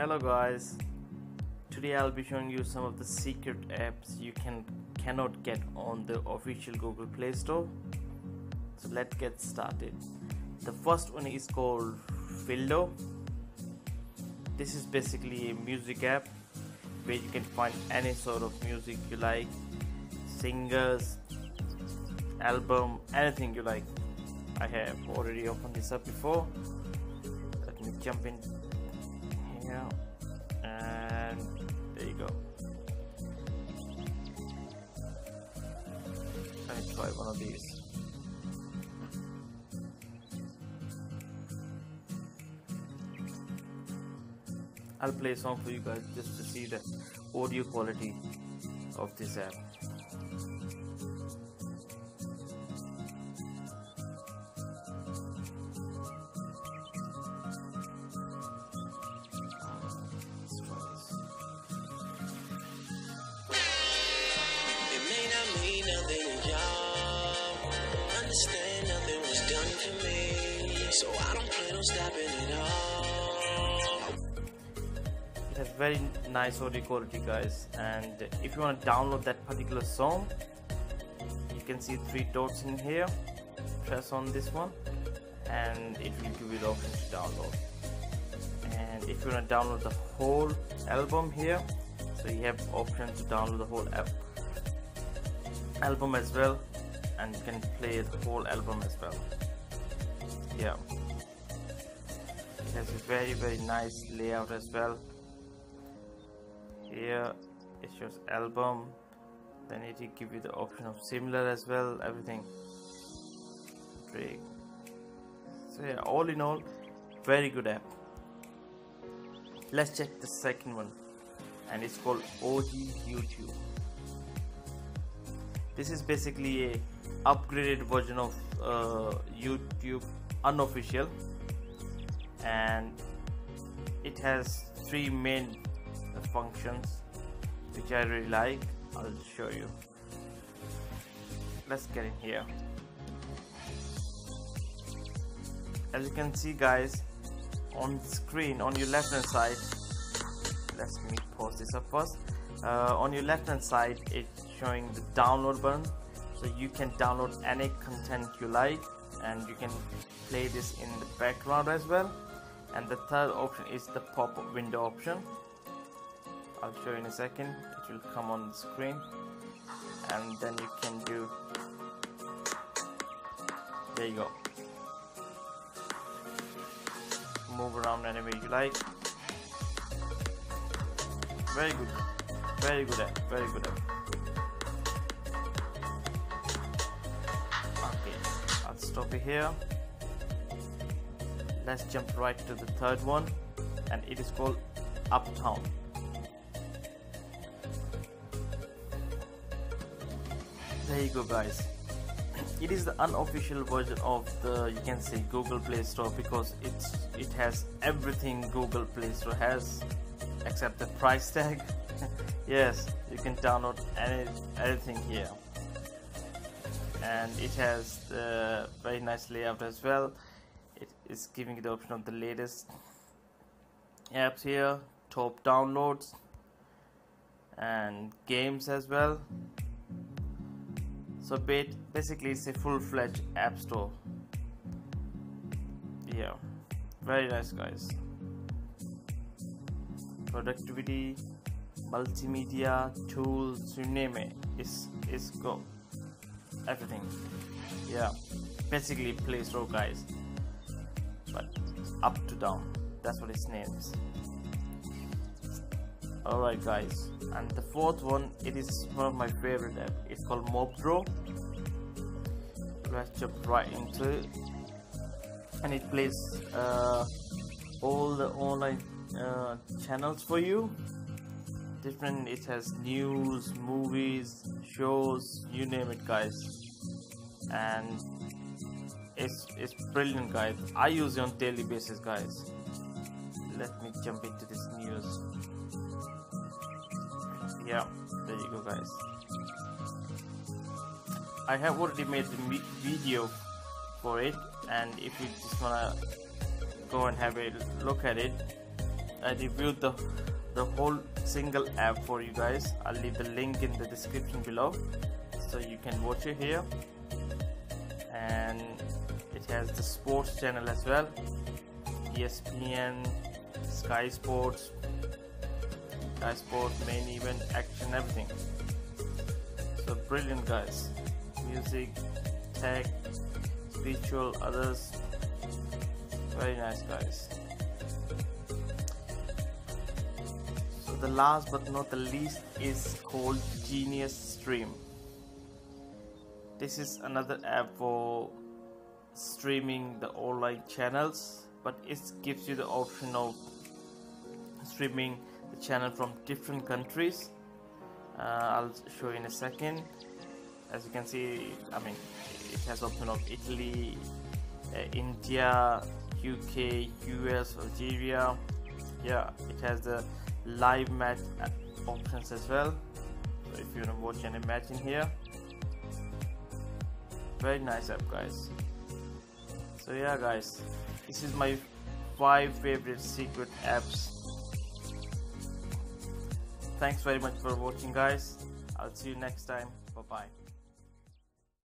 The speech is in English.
Hello guys, today I'll be showing you some of the secret apps you cannot get on the official Google Play Store. So let's get started. The first one is called Fildo. This is basically a music app where you can find any sort of music you like, singers, album, anything you like. I have already opened this up before. Let me jump in here and there you go. Let me try one of these. I'll play a song for you guys just to see the audio quality of this app. Understand nothing was done to me, so I don't plan on stopping at all. It has very nice audio quality, guys, and if you want to download that particular song, you can see three dots in here. Press on this one and it will give you the option to download. And if you want to download the whole album here, so you have option to download the whole album as well, and you can play the whole album as well. Yeah, it has a very, very nice layout as well. Here it shows album, then it will give you the option of similar as well, everything. Great. So yeah, all in all, very good app. Let's check the second one, and it's called OG YouTube. This is basically a upgraded version of YouTube unofficial, and it has three main functions which I really like. I'll show you. Let's get in here. As you can see, guys, on screen on your left hand side, let me pause this up first. On your left hand side, it's showing the download button. So you can download any content you like, and you can play this in the background as well. And the third option is the pop-up window option. I'll show you in a second. It will come on the screen, and then you can do, there you go, move around any way you like. Very good app. Stop it here. Let's jump right to the third one, and it is called Uptodown. There you go, guys. It is the unofficial version of the, you can say, Google Play Store, because it has everything Google Play Store has except the price tag. Yes, you can download anything here. And it has the very nice layout as well. It is giving you the option of the latest apps here, top downloads and games as well. So basically it's a full-fledged app store. Yeah, very nice, guys. Productivity, multimedia, tools, you name it, it's go. Everything. Yeah, basically Play Store, guys, but Uptodown, that's what its name is. Alright, guys, and the fourth one, it is one of my favorite app. It's called Mobdro. Let's jump right into it, and it plays all the online channels for you. Different, it has news, movies, shows, you name it, guys, and it's brilliant, guys. I use it on daily basis, guys. Let me jump into this news. Yeah, there you go, guys. I have already made the video for it, and if you just wanna go and have a look at it, I reviewed the whole single app for you guys. I'll leave the link in the description below, so you can watch it here. And it has the sports channel as well, ESPN, Sky Sports, main event, action, everything. So brilliant guys, music, tech, spiritual, others, very nice guys. So the last but not the least is called Genius Stream. This is another app for streaming the online channels, but it gives you the option of streaming the channel from different countries. I'll show you in a second. As you can see, I mean, it has option of Italy, India, UK, US, Algeria. Yeah, it has the live match options as well. So if you want to watch any match in here, very nice app guys. So yeah guys, this is my 5 favorite secret apps. Thanks very much for watching guys. I'll see you next time. Bye bye.